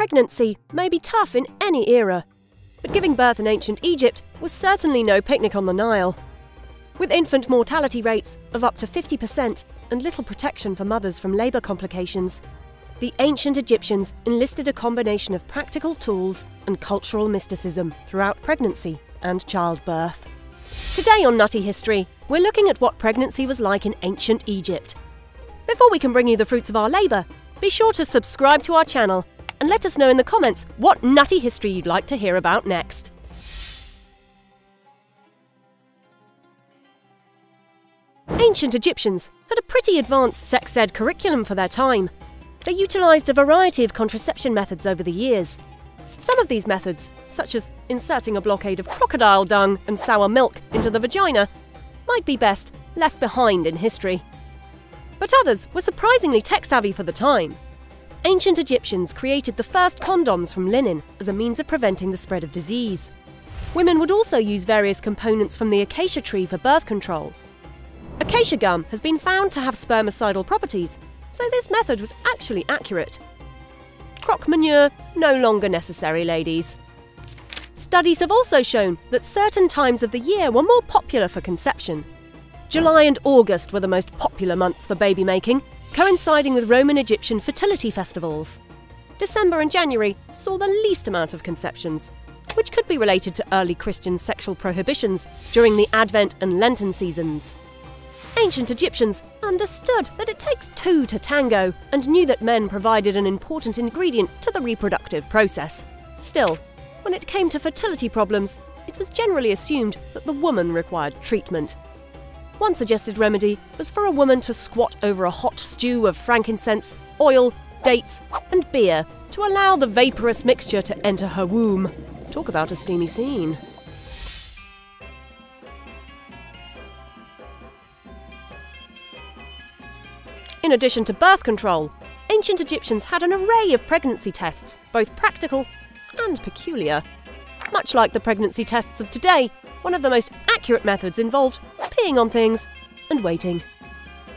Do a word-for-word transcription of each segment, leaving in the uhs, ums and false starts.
Pregnancy may be tough in any era, but giving birth in ancient Egypt was certainly no picnic on the Nile. With infant mortality rates of up to fifty percent and little protection for mothers from labour complications, the ancient Egyptians enlisted a combination of practical tools and cultural mysticism throughout pregnancy and childbirth. Today on Nutty History, we're looking at what pregnancy was like in ancient Egypt. Before we can bring you the fruits of our labour, be sure to subscribe to our channel and let us know in the comments what nutty history you'd like to hear about next. Ancient Egyptians had a pretty advanced sex ed curriculum for their time. They utilised a variety of contraception methods over the years. Some of these methods, such as inserting a blockade of crocodile dung and sour milk into the vagina, might be best left behind in history. But others were surprisingly tech-savvy for the time. Ancient Egyptians created the first condoms from linen as a means of preventing the spread of disease. Women would also use various components from the acacia tree for birth control. Acacia gum has been found to have spermicidal properties, so this method was actually accurate. Crock manure, no longer necessary, ladies. Studies have also shown that certain times of the year were more popular for conception. July and August were the most popular months for baby making, coinciding with Roman Egyptian fertility festivals. December and January saw the least amount of conceptions, which could be related to early Christian sexual prohibitions during the Advent and Lenten seasons. Ancient Egyptians understood that it takes two to tango and knew that men provided an important ingredient to the reproductive process. Still, when it came to fertility problems, it was generally assumed that the woman required treatment. One suggested remedy was for a woman to squat over a hot stew of frankincense, oil, dates, and beer to allow the vaporous mixture to enter her womb. Talk about a steamy scene. In addition to birth control, ancient Egyptians had an array of pregnancy tests, both practical and peculiar. Much like the pregnancy tests of today, one of the most accurate methods involved peeing on things and waiting.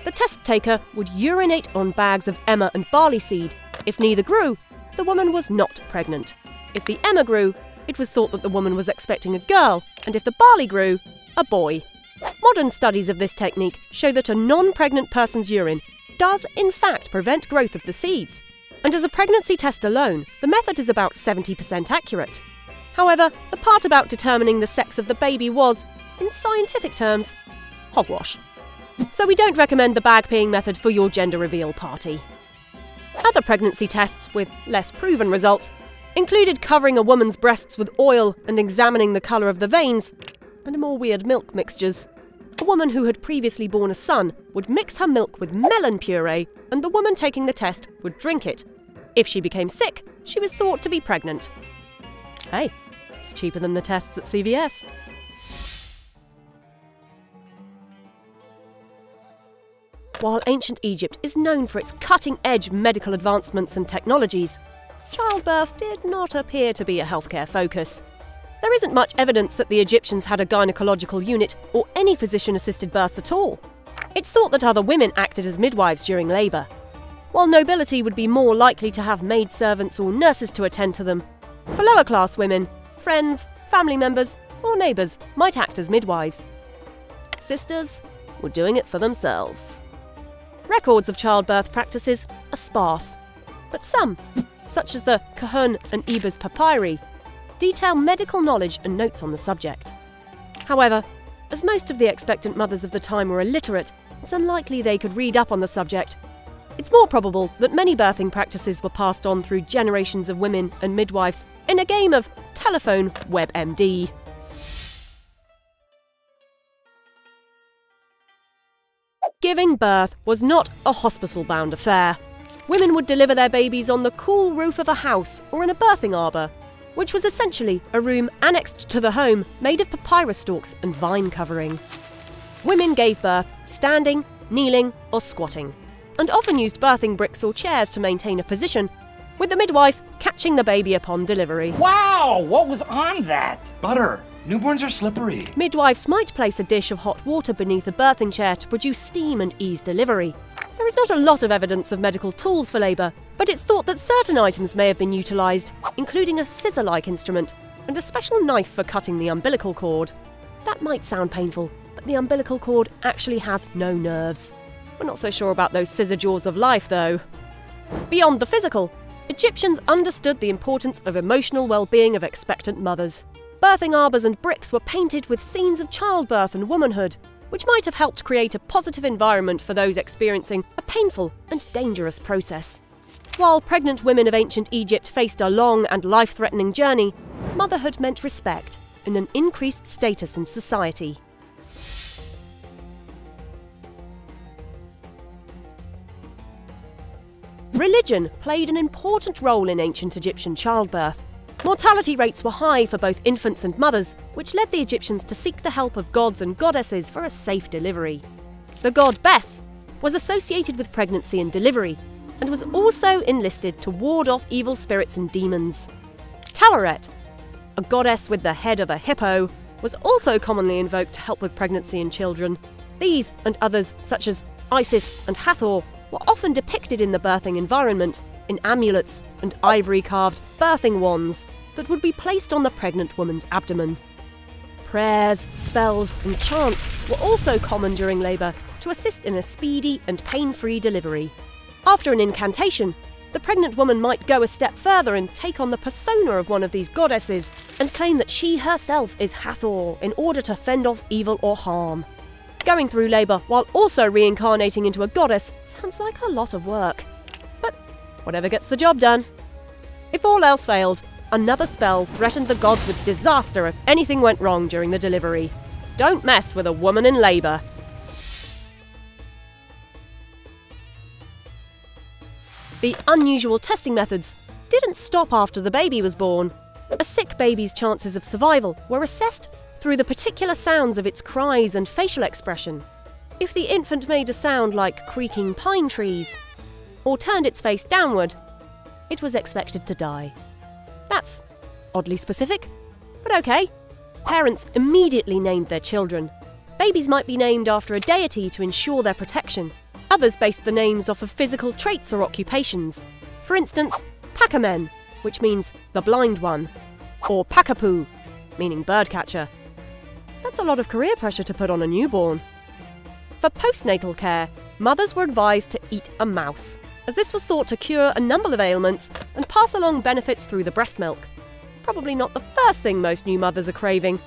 The test taker would urinate on bags of emmer and barley seed. If neither grew, the woman was not pregnant. If the emmer grew, it was thought that the woman was expecting a girl, and if the barley grew, a boy. Modern studies of this technique show that a non-pregnant person's urine does in fact prevent growth of the seeds, and as a pregnancy test alone, the method is about seventy percent accurate. However, the part about determining the sex of the baby was, in scientific terms, hogwash. So we don't recommend the bag peeing method for your gender reveal party. Other pregnancy tests with less proven results included covering a woman's breasts with oil and examining the colour of the veins, and more weird milk mixtures. A woman who had previously borne a son would mix her milk with melon puree, and the woman taking the test would drink it. If she became sick, she was thought to be pregnant. Hey, it's cheaper than the tests at C V S. While ancient Egypt is known for its cutting-edge medical advancements and technologies, childbirth did not appear to be a healthcare focus. There isn't much evidence that the Egyptians had a gynecological unit or any physician-assisted births at all. It's thought that other women acted as midwives during labour. While nobility would be more likely to have maidservants or nurses to attend to them, for lower-class women, friends, family members or neighbours might act as midwives. Sisters were doing it for themselves. Records of childbirth practices are sparse, but some, such as the Kahun and Ebers papyri, detail medical knowledge and notes on the subject. However, as most of the expectant mothers of the time were illiterate, it's unlikely they could read up on the subject. It's more probable that many birthing practices were passed on through generations of women and midwives in a game of telephone WebMD. Giving birth was not a hospital-bound affair. Women would deliver their babies on the cool roof of a house or in a birthing arbour, which was essentially a room annexed to the home made of papyrus stalks and vine covering. Women gave birth standing, kneeling or squatting, and often used birthing bricks or chairs to maintain a position, with the midwife catching the baby upon delivery. Wow, what was on that? Butter. Newborns are slippery. Midwives might place a dish of hot water beneath a birthing chair to produce steam and ease delivery. There is not a lot of evidence of medical tools for labour, but it's thought that certain items may have been utilised, including a scissor-like instrument and a special knife for cutting the umbilical cord. That might sound painful, but the umbilical cord actually has no nerves. We're not so sure about those scissor jaws of life, though. Beyond the physical, Egyptians understood the importance of emotional well-being of expectant mothers. Birthing arbours and bricks were painted with scenes of childbirth and womanhood, which might have helped create a positive environment for those experiencing a painful and dangerous process. While pregnant women of ancient Egypt faced a long and life-threatening journey, motherhood meant respect and an increased status in society. Religion played an important role in ancient Egyptian childbirth. Mortality rates were high for both infants and mothers, which led the Egyptians to seek the help of gods and goddesses for a safe delivery. The god Bes was associated with pregnancy and delivery, and was also enlisted to ward off evil spirits and demons. Tawaret, a goddess with the head of a hippo, was also commonly invoked to help with pregnancy in children. These and others, such as Isis and Hathor, were often depicted in the birthing environment, in amulets and ivory-carved birthing wands that would be placed on the pregnant woman's abdomen. Prayers, spells and chants were also common during labour to assist in a speedy and pain-free delivery. After an incantation, the pregnant woman might go a step further and take on the persona of one of these goddesses and claim that she herself is Hathor in order to fend off evil or harm. Going through labour while also reincarnating into a goddess sounds like a lot of work. Whatever gets the job done. If all else failed, another spell threatened the gods with disaster if anything went wrong during the delivery. Don't mess with a woman in labour. The unusual testing methods didn't stop after the baby was born. A sick baby's chances of survival were assessed through the particular sounds of its cries and facial expression. If the infant made a sound like creaking pine trees, or turned its face downward, it was expected to die. That's oddly specific, but okay. Parents immediately named their children. Babies might be named after a deity to ensure their protection. Others based the names off of physical traits or occupations. For instance, Pakaman, which means the blind one, or Pakapu, meaning birdcatcher. That's a lot of career pressure to put on a newborn. For postnatal care, mothers were advised to eat a mouse, as this was thought to cure a number of ailments and pass along benefits through the breast milk. Probably not the first thing most new mothers are craving.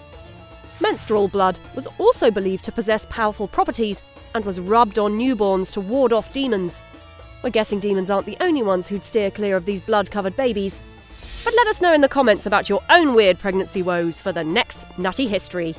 Menstrual blood was also believed to possess powerful properties and was rubbed on newborns to ward off demons. We're guessing demons aren't the only ones who'd steer clear of these blood-covered babies. But let us know in the comments about your own weird pregnancy woes for the next Nutty History.